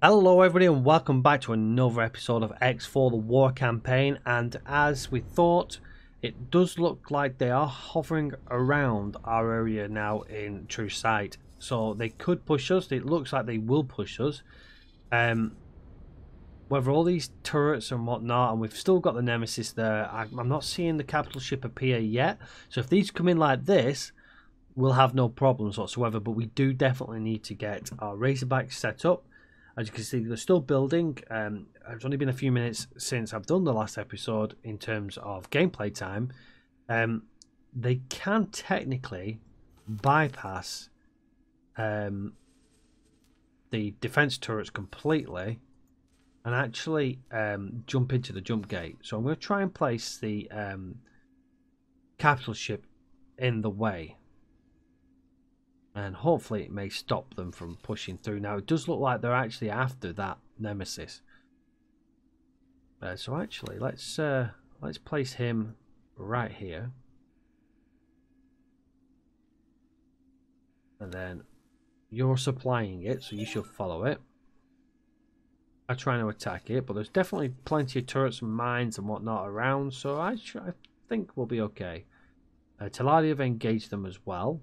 Hello everybody and welcome back to another episode of X4 the War Campaign, and as we thought, it does look like they are hovering around our area now in true sight. So they could push us, it looks like they will push us. Whether all these turrets and whatnot, and we've still got the Nemesis there, I'm not seeing the capital ship appear yet. So if these come in like this, we'll have no problems whatsoever, but we do definitely need to get our Razorback set up. As you can see, they're still building. It's only been a few minutes since I've done the last episode in terms of gameplay time. They can technically bypass the defense turrets completely and actually jump into the jump gate. So I'm going to try and place the capital ship in the way, and hopefully it may stop them from pushing through. Now it does look like they're actually after that Nemesis, so actually let's place him right here, and then you're supplying it, so you should follow it. I'm trying to attack it, but there's definitely plenty of turrets and mines and whatnot around, so I think we'll be okay. Teladi have engaged them as well.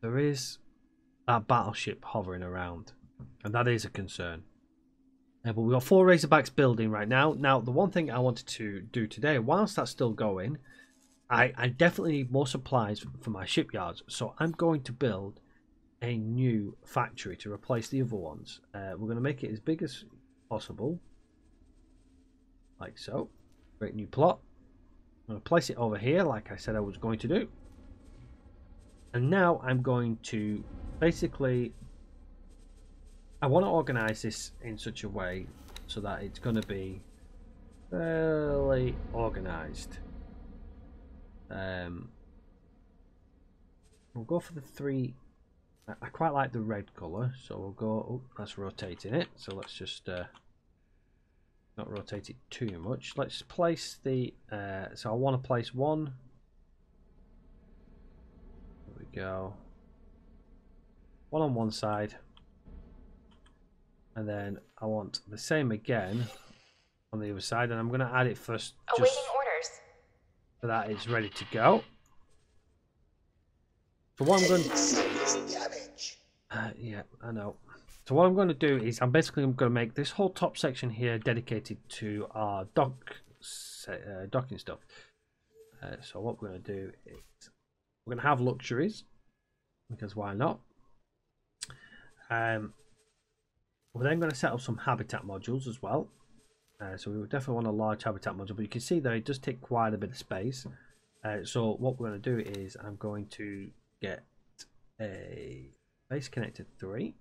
There is that battleship hovering around, and that is a concern. But we've got four Razorbacks building right now. Now, the one thing I wanted to do today, whilst that's still going, I definitely need more supplies for my shipyards. So I'm going to build a new factory to replace the other ones. We're going to make it as big as possible. Like so. Great new plot. I'm going to place it over here like I said I was going to do. And now I'm going to basically, I want to organize this in such a way so that it's going to be fairly organized. We'll go for the three. I quite like the red color, so we'll go, oh, that's rotating it. So let's just not rotate it too much. Let's place the, so I want to place one. Go one on one side, and then I want the same again on the other side, and I'm going to add it first just awaiting orders so that it's ready to go. So what I'm going to yeah, I know. So what I'm going to do is I'm going to make this whole top section here dedicated to our docking stuff. So what we're going to do is we're going to have luxuries, because why not? We're then going to set up some habitat modules as well. So we would definitely want a large habitat module, but you can see there it does take quite a bit of space. So what we're going to do is I'm going to get a base connected 3.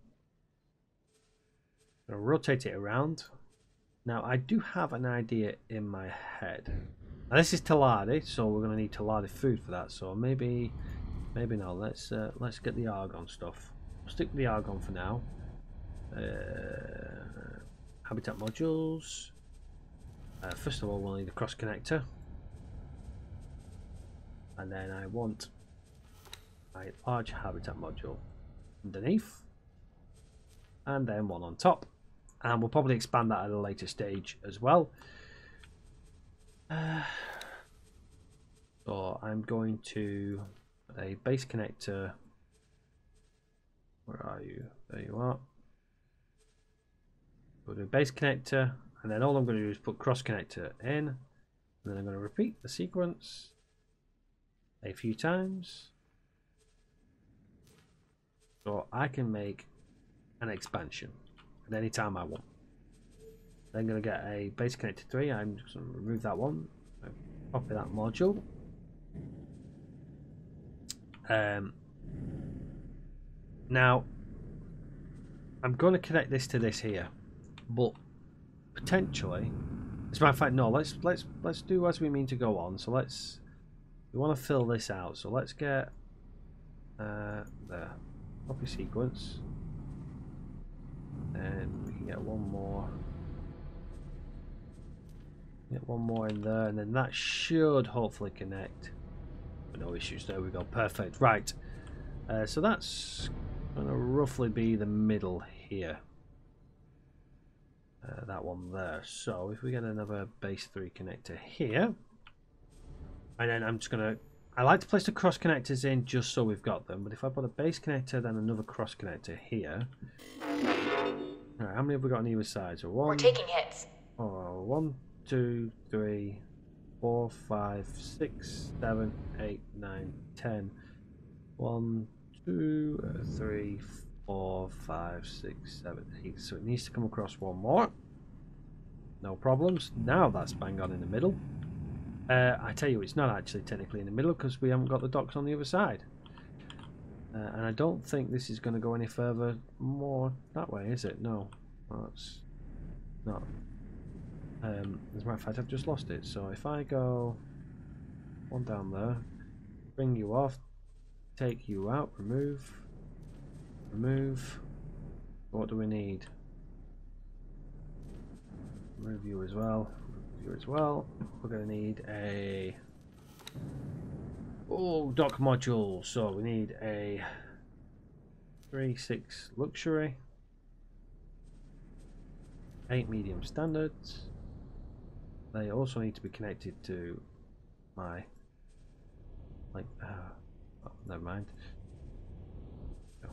I'm going to rotate it around. Now I do have an idea in my head. Now this is Teladi, so we're going to need Teladi food for that, so maybe not. Let's get the argon stuff. We'll stick with the argon for now. Habitat modules. First of all, we'll need a cross connector, and then I want a large habitat module underneath, and then one on top, and we'll probably expand that at a later stage as well. So I'm going to a base connector. Where are you? There you are. We'll do a base connector, and then all I'm going to do is put cross connector in, and then I'm going to repeat the sequence a few times, so I can make an expansion at any time I want. Then I'm going to get a base connector 3. I'm just going to remove that one. Copy that module. Now, I'm going to connect this to this here, but potentially, as a matter of fact, no. Let's do as we mean to go on. So we want to fill this out. So let's get the copy sequence, and we can get one more. Get one more in there, and then that should hopefully connect. No issues. There we go. Perfect. Right. So that's Gonna roughly be the middle here. That one there. So if we get another base 3 connector here, and then I'm just gonna, I like to place the cross connectors in just so we've got them, but if I put a base connector then another cross connector here. Alright, how many have we got on either side? So one, we're taking hits. Oh, 1, 2, 3, 4, 5, 6, 7, 8, 9, 10. 1, 2, 3, 4, 5, 6, 7, 8. So it needs to come across one more. No problems. Now that's bang on in the middle. I tell you, it's not actually technically in the middle because we haven't got the docks on the other side. And I don't think this is going to go any further more that way, is it? No, that's not. As a matter of fact, I've just lost it. So if I go one down there, bring you off, take you out, remove. What do we need? Remove you as well. We're going to need a dock module. So we need a 3/6 luxury, 8 medium standards. They also need to be connected to my oh, never mind. Oh.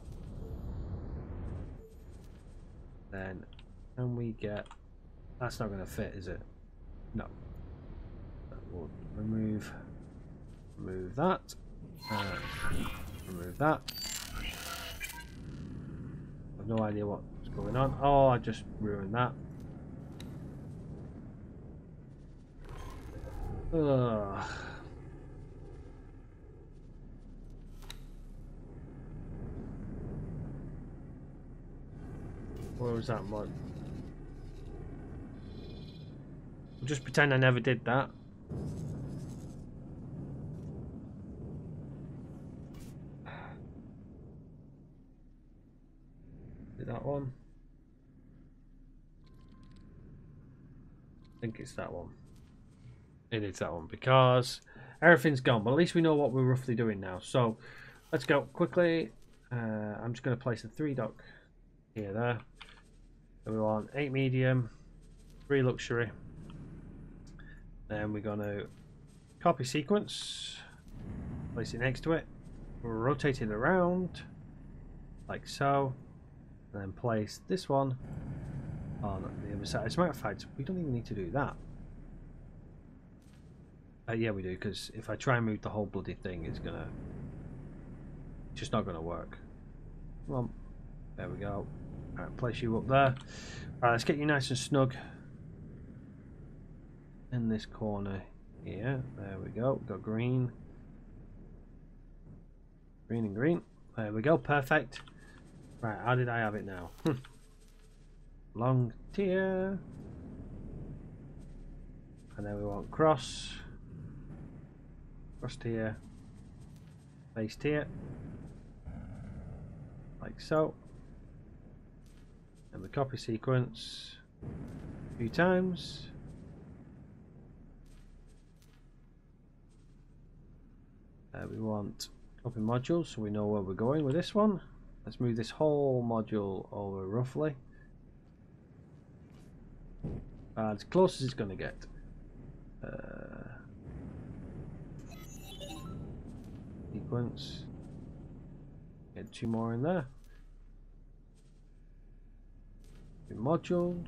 Then can we get? That's not going to fit, is it? No. We'll remove that. Remove that. I've no idea what's going on. Oh, I just ruined that. Ugh. Where was that mod? We'll just pretend I never did that. Did that one? I think it's that one. It is that one because everything's gone, but at least we know what we're roughly doing now. So let's go quickly. I'm just going to place the 3 dock here, there. So we want 8 medium, 3 luxury. Then we're going to copy sequence, place it next to it, rotate it around like so, and then place this one on the other side. As a matter of fact, we don't even need to do that. Yeah, we do, because if I try and move the whole bloody thing, it's gonna, just not gonna work. Come on, there we go. All right, place you up there. All right, let's get you nice and snug in this corner here. There we go. Got green, green and green. There we go. Perfect. Right, how did I have it now? Long tier, and then we want cross tier, base tier, like so. And the copy sequence a few times. We want copy modules so we know where we're going with this one. Let's move this whole module over roughly. As close as it's going to get. Sequence. Get 2 more in there. Module.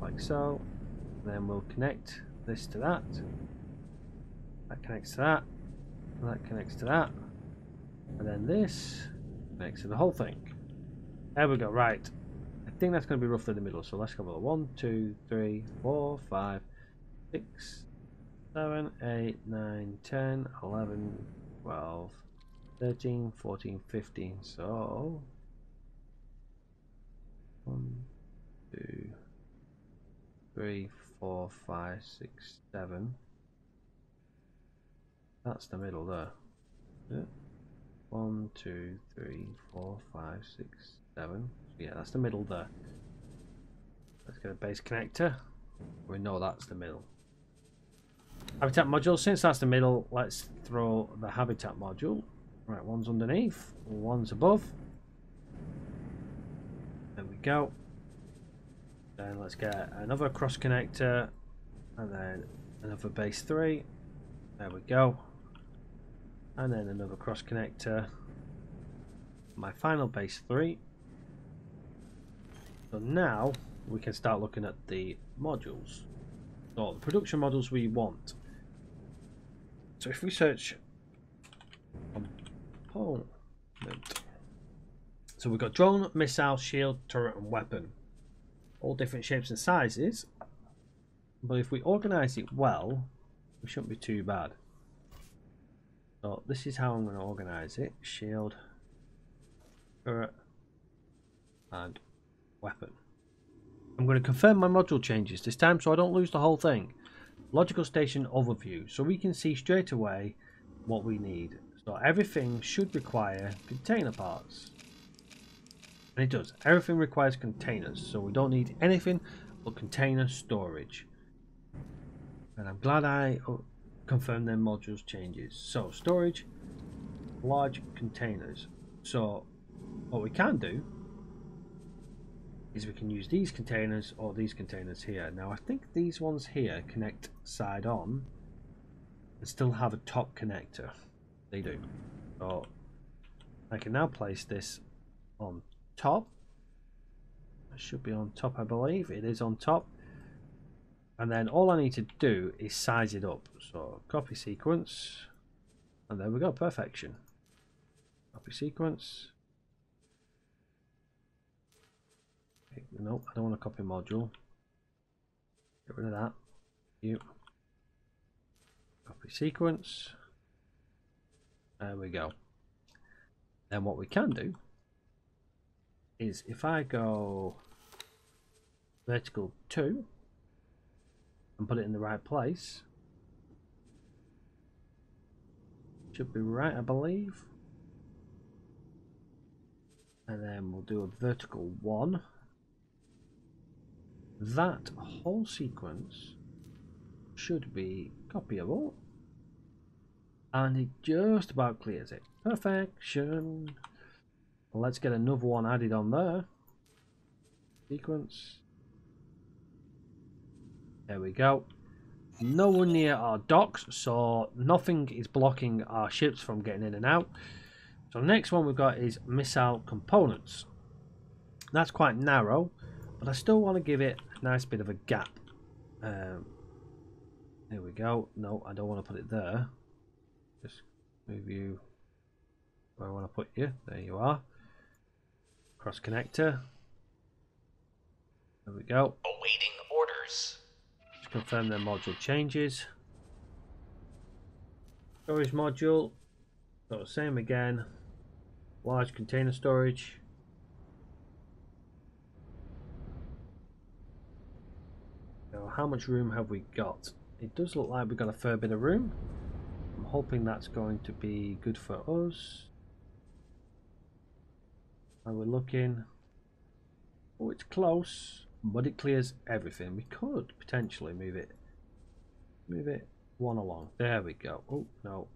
Like so. And then we'll connect this to that. That connects to that. And that connects to that, and then this connects to the whole thing. There we go. Right, I think that's going to be roughly the middle. So let's go with 1, 2, 3, 4, 5, 6, 7, 8, 9, 10, 11, 12, 13, 14, 15. So 1, 2, 3, 4, 5, 6, 7. That's the middle there. Yeah. 1, 2, 3, 4, 5, 6, 7. Yeah, that's the middle there. Let's get a base connector. We know that's the middle. Habitat module. Since that's the middle, let's throw the habitat module. Right, one's underneath, one's above. we go. Then let's get another cross connector and then another base 3. There we go. And then another cross connector. My final base 3. So now we can start looking at the modules, or the production modules we want. So if we search component, so we've got drone, missile, shield, turret and weapon, all different shapes and sizes, but if we organize it well, it shouldn't be too bad. So this is how I'm going to organize it: shield, turret and weapon. I'm going to confirm my module changes this time so I don't lose the whole thing. Logical station overview, so we can see straight away what we need. So everything should require container parts, and it does. Everything requires containers, so we don't need anything but container storage. And I'm glad I confirmed their modules changes. So storage, large containers. So what we can do is we can use these containers or these containers here. Now I think these ones here connect side on and still have a top connector. They do. So I can now place this on top. It should be on top, I believe. It is on top. And then all I need to do is size it up. So copy sequence, and there we go, perfection. Copy sequence. Nope, I don't want to copy module. Get rid of that. You copy sequence. There we go. Then what we can do is if I go vertical 2 and put it in the right place, should be right, I believe. And then we'll do a vertical 1. That whole sequence should be copyable, and it just about clears it. Perfection. Let's get another one added on there. Sequence. There we go. Nowhere near our docks, so nothing is blocking our ships from getting in and out. So next one we've got is missile components. That's quite narrow, but I still want to give it a nice bit of a gap. There we go. No, I don't want to put it there. Just move you where I want to put you. There you are. Cross connector. There we go. Awaiting orders. Just confirm their module changes. Storage module. So same again. Large container storage. How much room have we got? It does look like we've got a fair bit of room. I'm hoping that's going to be good for us. And we're looking. Oh, it's close, but it clears everything. We could potentially move it one along. There we go. Oh no.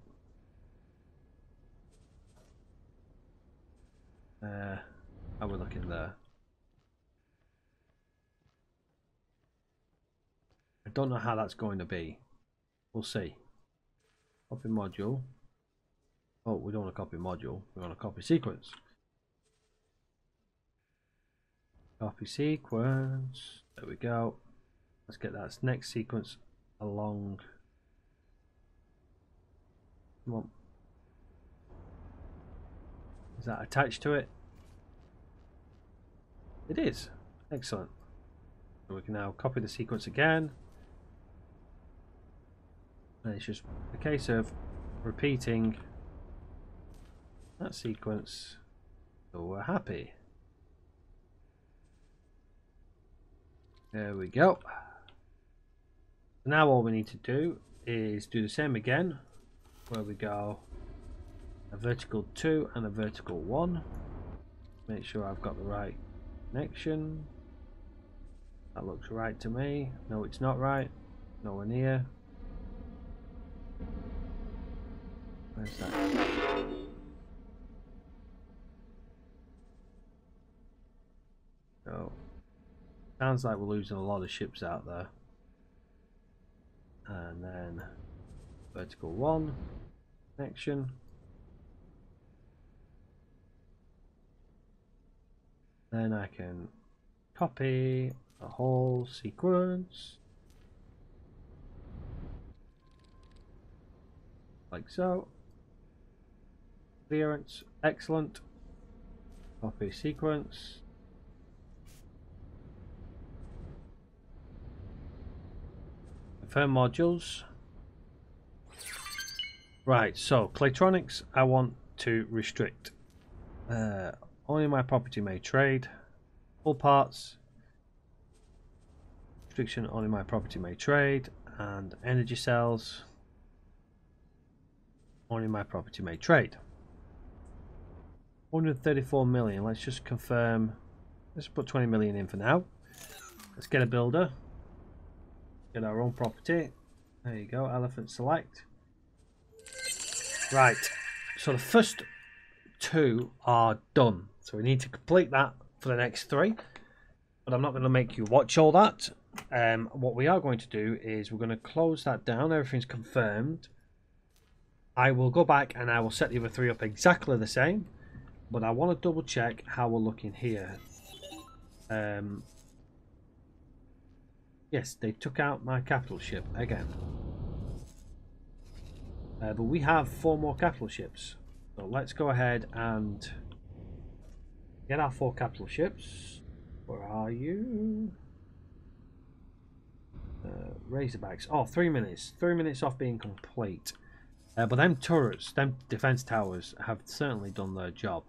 How are we looking there? Don't know how that's going to be. We'll see. Copy module. Oh, we don't want to copy module. We want to copy sequence. Copy sequence. There we go. Let's get that next sequence along. Come on. Is that attached to it? It is. Excellent. So we can now copy the sequence again. And it's just a case of repeating that sequence, so we're happy. There we go. Now all we need to do is do the same again, where we go a vertical 2 and a vertical 1. Make sure I've got the right connection. That looks right to me. No, it's not right. Nowhere near. Where's that? So sounds like we're losing a lot of ships out there. And then vertical one connection. Then I can copy a whole sequence like so. Clearance, excellent. Copy sequence. Confirm modules. Right, so Claytronics I want to restrict. Only my property may trade. All parts. Restriction only my property may trade. And energy cells. Only my property may trade. 134 million. Let's just confirm. Let's put 20 million in for now. Let's get a builder. Get our own property. There you go. Elephant select. Right. So the first two are done. So we need to complete that for the next three. But I'm not going to make you watch all that. What we are going to do is we're going to close that down. Everything's confirmed. I will go back and I will set the other three up exactly the same. But I want to double check how we're looking here. Yes, they took out my capital ship again. But we have 4 more capital ships. So let's go ahead and get our 4 capital ships. Where are you? Razorbacks. Oh, 3 minutes. 3 minutes off being complete. But them turrets, them defense towers have certainly done their job.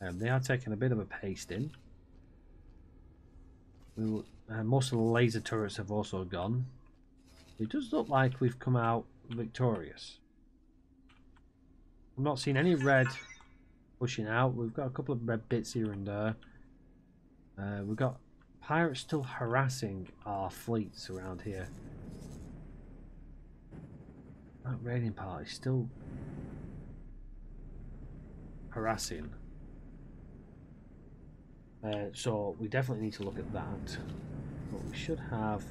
They are taking a bit of a pasting. Most of the laser turrets have also gone. It does look like we've come out victorious. I'm not seeing any red pushing out. We've got a couple of red bits here and there. We've got pirates still harassing our fleets around here. That raiding party is still harassing. So we definitely need to look at that. But we should have,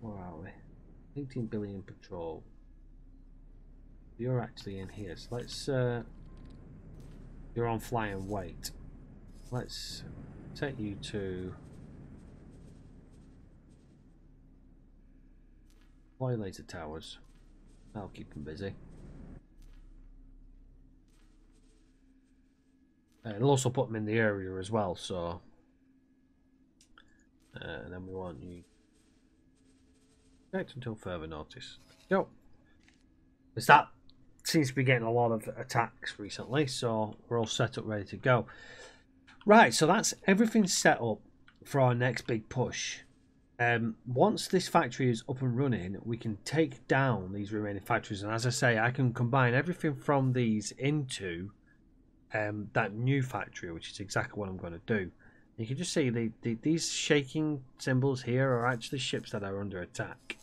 where are we? 18 billion patrol. You're actually in here, so let's, you're on flying weight. Let's take you to fly laser towers. That'll keep them busy. It'll also put them in the area as well, so and then we want you checked until further notice. Yep. Because that seems to be getting a lot of attacks recently, so we're all set up, ready to go. Right, so that's everything set up for our next big push. Once this factory is up and running, we can take down these remaining factories, and as I say, I can combine everything from these into that new factory, which is exactly what I'm going to do. You can just see these shaking symbols here are actually ships that are under attack.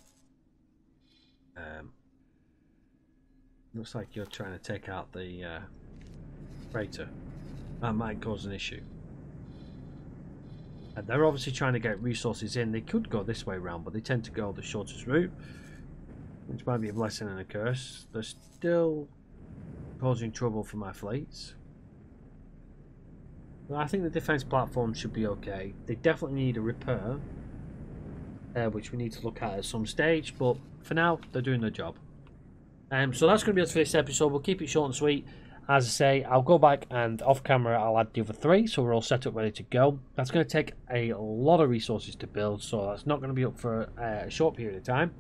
Looks like you're trying to take out the freighter. That might cause an issue. And they're obviously trying to get resources in. They could go this way around, but they tend to go the shortest route, which might be a blessing and a curse. They're still causing trouble for my fleets. Well, I think the defense platform should be okay. They definitely need a repair, which we need to look at some stage, but for now they're doing their job. So that's going to be it for this episode. We'll keep it short and sweet. As I say, I'll go back and off camera I'll add the other 3, so we're all set up, ready to go. That's going to take a lot of resources to build, so that's not going to be up for a short period of time.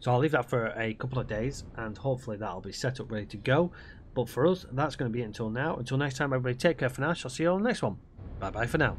So I'll leave that for a couple of days, and hopefully that'll be set up, ready to go. But for us, that's going to be it until now. Until next time, everybody, take care for now. I'll see you all in the next one. Bye bye for now.